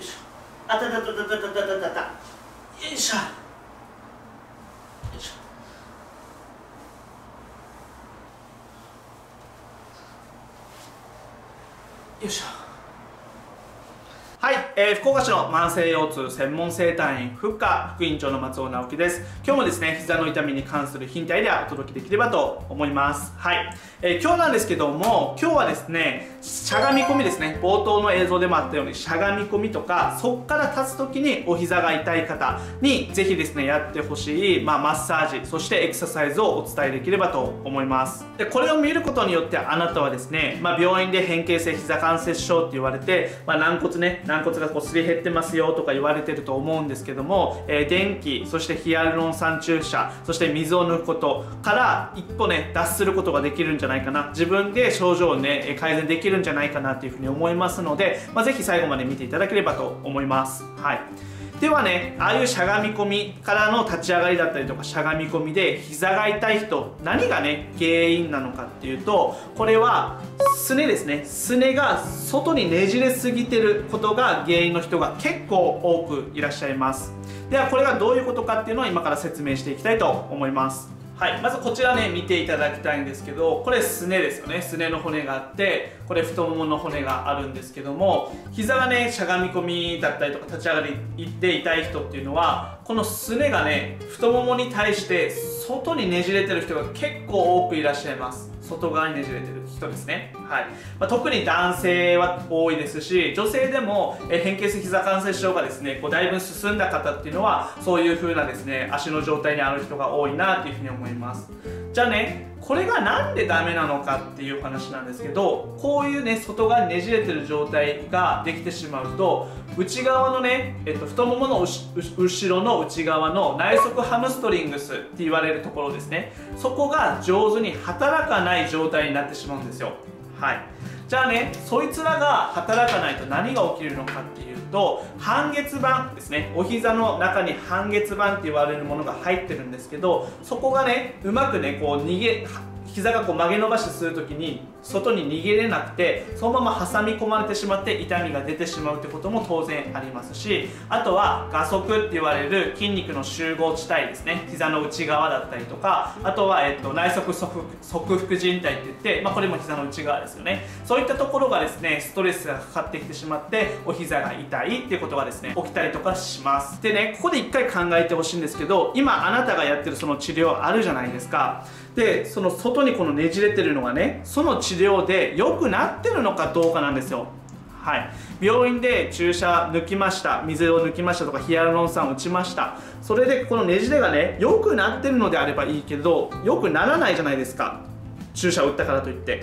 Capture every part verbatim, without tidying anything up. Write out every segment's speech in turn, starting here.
いしょ、あたたたたたたたたたた、よいしょよいしょ、よいしょ。はい、えー、福岡市の慢性腰痛専門整体院ふっか副院長の松尾直樹です。今日もですね、膝の痛みに関するヒントアイデアをお届けできればと思います。はい、えー、今日なんですけども、今日はですね、しゃがみ込みですね。冒頭の映像でもあったように、しゃがみ込みとか、そこから立つ時にお膝が痛い方にぜひですねやってほしい、まあ、マッサージ、そしてエクササイズをお伝えできればと思います。でこれを見ることによって、あなたはですね、まあ、病院で変形性膝関節症って言われて、まあ、軟骨ね軟骨がこうすり減ってますよとか言われてると思うんですけども、えー、電気、そしてヒアルロン酸注射、そして水を抜くことから一歩ね脱することができるんじゃないかな、自分で症状をね改善できるんじゃないかなというふうに思いますので、まあ、ぜひ最後まで見ていただければと思います。はい。ではね、ああいうしゃがみ込みからの立ち上がりだったりとか、しゃがみ込みで膝が痛い人、何がね原因なのかっていうと、これはすねですね。すねが外にねじれすぎてることが原因の人が結構多くいらっしゃいます。ではこれがどういうことかっていうのを今から説明していきたいと思います。はい、まずこちらね見ていただきたいんですけど、これすねですよね。すねの骨があって、これ太ももの骨があるんですけども、膝がねしゃがみ込みだったりとか立ち上がりで痛い人っていうのは、このすねがね太ももに対して外にねじれてる人が結構多くいらっしゃいます。外側にねじれてる人ですね。はい、まあ、特に男性は多いですし、女性でもえ変形性膝関節症がですねこうだいぶ進んだ方っていうのは、そういう風なですね足の状態にある人が多いなというふうに思います。じゃあね、これがなんでダメなのかっていう話なんですけど、こういうね外側にねじれてる状態ができてしまうと、内側のね、えっと、太ももの後ろの内側の内側ハムストリングスって言われるところですね、そこが上手に働かない状態になってしまうんですよ。はい、じゃあね、そいつらが働かないと何が起きるのかっていうと、半月板ですね。お膝の中に半月板って言われるものが入ってるんですけど、そこがねうまくねこう逃げ膝がこう曲げ伸ばしするときに外に逃げれなくて、そのまま挟み込まれてしまって痛みが出てしまうってことも当然ありますし、あとは臥側って言われる筋肉の集合地帯ですね。膝の内側だったりとか、あとは、えっと、内側側副靭帯って言って、まあ、これも膝の内側ですよね。そういったところがですねストレスがかかってきてしまって、お膝が痛いっていうことがですね起きたりとかします。でね、ここで一回考えてほしいんですけど、今あなたがやってるその治療あるじゃないですか。でその外にこのねじれてるのがね、その治療で良くなってるのかどうかなんですよ。はい、病院で注射抜きました、水を抜きましたとかヒアルロン酸打ちました、それでこのねじれがね良くなってるのであればいいけど、良くならないじゃないですか、注射打ったからといって。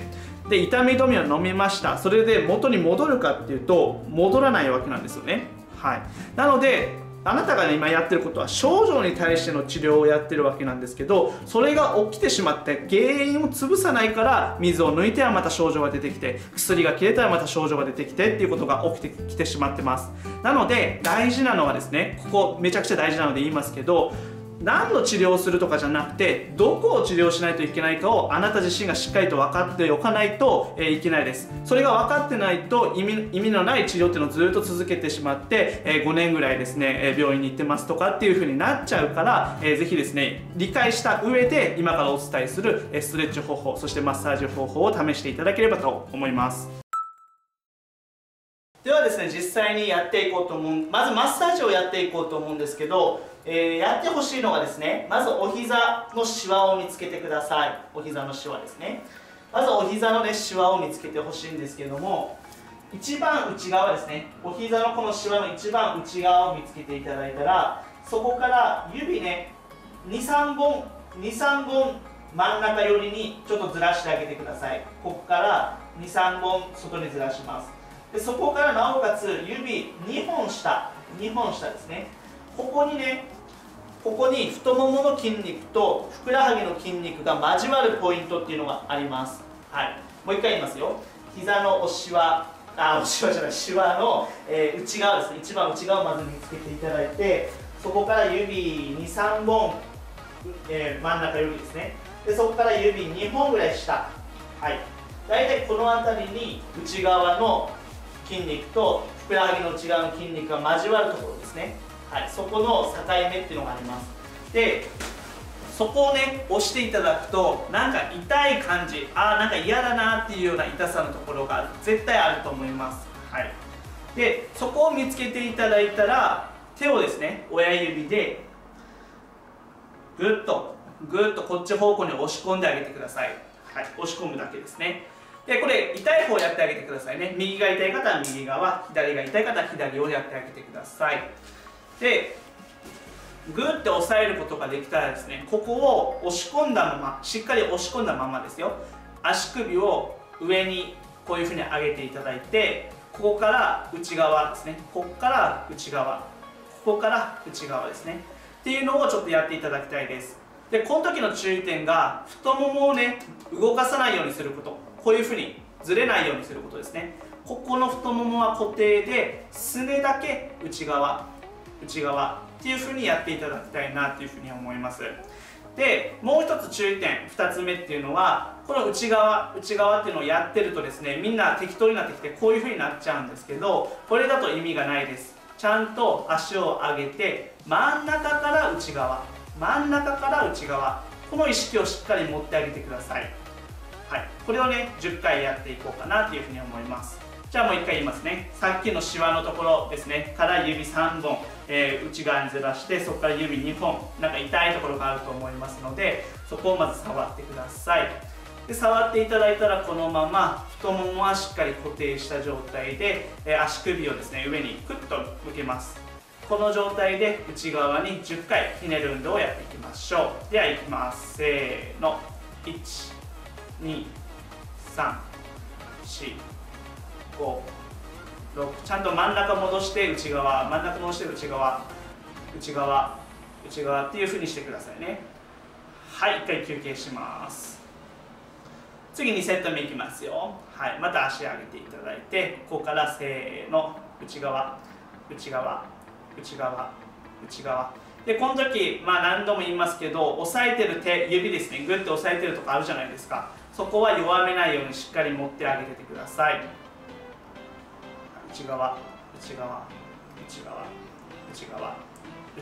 で痛み止めを飲みました、それで元に戻るかっていうと戻らないわけなんですよね。はい、なのであなたが、ね、今やってることは症状に対しての治療をやってるわけなんですけど、それが起きてしまって原因を潰さないから、水を抜いてはまた症状が出てきて、薬が切れたらまた症状が出てきてっていうことが起きてきてしまってます。なので大事なのはですね、ここめちゃくちゃ大事なので言いますけど、何の治療をするとかじゃなくて、どこを治療しないといけないかをあなた自身がしっかりと分かっておかないといけないです。それが分かってないと意味、意味のない治療っていうのをずっと続けてしまってごねんぐらいですね病院に行ってますとかっていう風になっちゃうから、是非ですね理解した上で今からお伝えするストレッチ方法、そしてマッサージ方法を試していただければと思います。ではですね、実際にやっていこうと思う、まずマッサージをやっていこうと思うんですけど、えー、やってほしいのがですね、まずお膝のシワを見つけてください。お膝のシワですね。まずお膝のねシワを見つけてほしいんですけども、一番内側ですね、お膝のこのシワの一番内側を見つけていただいたら、そこから指ねにさんぼんにさんぼん真ん中寄りにちょっとずらしてあげてください。ここからにさんぼん外にずらします。でそこからなおかつ指にほん下、にほん下ですね、ここにね、ここに太ももの筋肉とふくらはぎの筋肉が交わるポイントっていうのがあります。はい、もう一回言いますよ。膝のおしわ、あ、おしわじゃない、しわの、えー、内側ですね、一番内側をまず見つけていただいて、そこから指にさんぼん、えー、真ん中指ですね。でそこから指にほんぐらい下、はい、だいたいこの辺りに内側の筋肉とふくらはぎの内側の筋肉が交わるところですね、はい、そこの境目っていうのがあります。でそこをね押していただくとなんか痛い感じ、あーなんか嫌だなっていうような痛さのところが絶対あると思います、はい、でそこを見つけていただいたら手をですね親指でグッとグッとこっち方向に押し込んであげてください、はい、押し込むだけですね。でこれ痛い方をやってあげてくださいね。右が痛い方は右側、左が痛い方は左をやってあげてください。でグーって押さえることができたらですね、ここを押し込んだまま、しっかり押し込んだままですよ、足首を上にこういうふうに上げていただいて、ここから内側ですね、ここから内側、ここから内側ですねっていうのをちょっとやっていただきたいです。でこの時の注意点が、太ももをね動かさないようにすること、こういうふうにずれないようにすることですね。ここの太ももは固定で、すねだけ内側内側っていうふうにやっていただきたいなっていうふうに思います。でもう一つ注意点ふたつめっていうのは、この内側内側っていうのをやってるとですね、みんな適当になってきてこういうふうになっちゃうんですけど、これだと意味がないです。ちゃんと足を上げて真ん中から内側、真ん中から内側、この意識をしっかり持ってあげてください、はい、これをねじゅっかいやっていこうかなっていうふうに思います。じゃあもういっかい言いますね。さっきのシワのところですねから指さんぼん、えー、内側にずらして、そこから指にほん、なんか痛いところがあると思いますので、そこをまず触ってください。で触っていただいたら、このまま太ももはしっかり固定した状態で、えー、足首をですね上にクッと向けます。この状態で内側にじゅっかいひねる運動をやっていきましょう。ではいきます。せーの、いちにさんしごろく、ちゃんと真ん中戻して内側、真ん中戻して内側内側内側っていう風にしてくださいね。はい、一回休憩します。次にセットめいきますよ。はい、また足上げていただいて、ここからせーの、内側内側内側内側で、この時、まあ、何度も言いますけど、押さえてる手指ですね、グッて押さえてるとこあるじゃないですか。そこは弱めないようにしっかり持ってあげててください。内側内側内側内側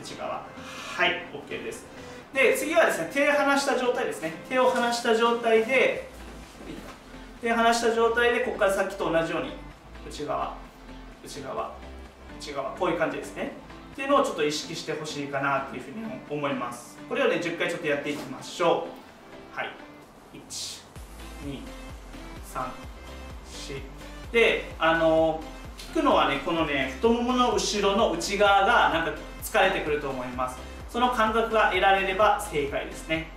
内側、はい OK です。で次はですね、手を離した状態ですね、手を離した状態で手を離した状態でここからさっきと同じように内側内側内側、こういう感じですねっていうのをちょっと意識してほしいかなっていうふうに思います。これをねじゅっかいちょっとやっていきましょう。はい、いちにさんしで、あの効くのはね、このね太ももの後ろの内側がなんか疲れてくると思います。その感覚が得られれば正解ですね。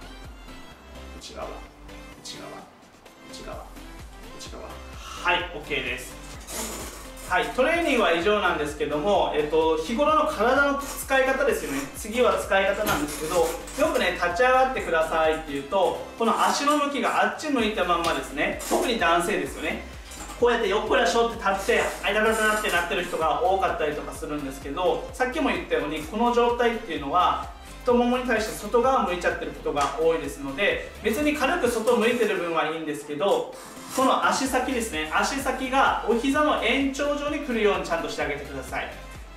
内側内側内側内側、はい OK です。はい、トレーニングは以上なんですけども、えっと、日頃の体の使い方ですよね。次は使い方なんですけど、よくね立ち上がってくださいっていうと、この足の向きがあっち向いたまんまですね、特に男性ですよね、こうやってよっこらしょって立ってあいだらだらってなってる人が多かったりとかするんですけど、さっきも言ったようにこの状態っていうのは太ももに対して外側向いちゃってることが多いですので、別に軽く外向いてる分はいいんですけど、この足先ですね、足先がお膝の延長上に来るようにちゃんとしてあげてください。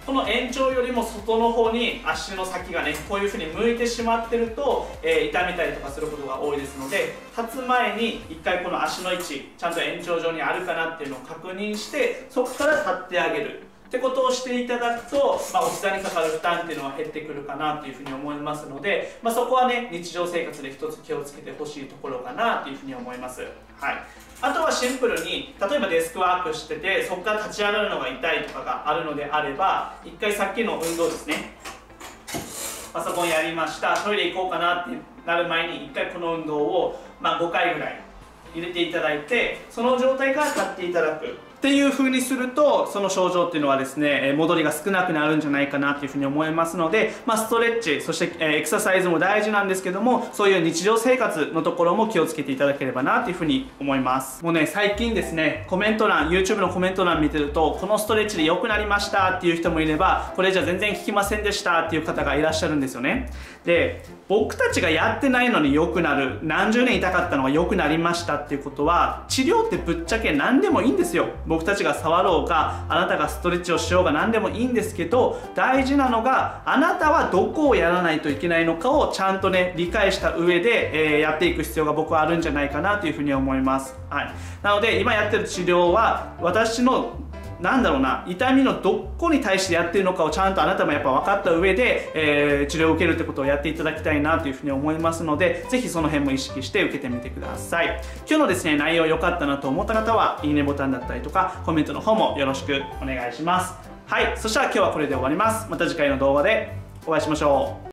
この延長よりも外の方に足の先がねこういうふうに向いてしまってると、えー、痛めたりとかすることが多いですので、立つ前にいっかいこの足の位置ちゃんと延長上にあるかなっていうのを確認して、そこから立ってあげるってことをしていただくと、まあ、お膝にかかる負担っていうのは減ってくるかなというふうに思いますので、まあ、そこはね日常生活で一つ気をつけてほしいところかなというふうに思います。はい、あとはシンプルに、例えばデスクワークしててそこから立ち上がるのが痛いとかがあるのであれば、一回さっきの運動ですね、パソコンやりました、トイレ行こうかなってなる前に一回この運動を、まあ、ごかいぐらい入れていただいて、その状態から立っていただくっていう風にすると、その症状っていうのはですね戻りが少なくなるんじゃないかなというふうに思いますので、まあ、ストレッチそしてエクササイズも大事なんですけども、そういう日常生活のところも気をつけていただければなというふうに思います。もうね最近ですねコメント欄 YouTube のコメント欄見てると、このストレッチで良くなりましたっていう人もいれば、これじゃ全然効きませんでしたっていう方がいらっしゃるんですよね。で僕たちがやってないのに良くなる、何十年痛かったのが良くなりましたっていうことは、治療ってぶっちゃけ何でもいいんですよ。僕たちが触ろうがあなたがストレッチをしようが何でもいいんですけど、大事なのがあなたはどこをやらないといけないのかをちゃんとね理解した上で、えー、やっていく必要が僕はあるんじゃないかなというふうに思います。はい、なので今やってる治療は私のなんだろうな痛みのどこに対してやってるのかをちゃんとあなたもやっぱ分かった上で、えー、治療を受けるってことをやっていただきたいなというふうに思いますので、ぜひその辺も意識して受けてみてください。今日のですね内容良かったなと思った方はいいねボタンだったりとかコメントの方もよろしくお願いします。はい、そしたら今日はこれで終わります。また次回の動画でお会いしましょう。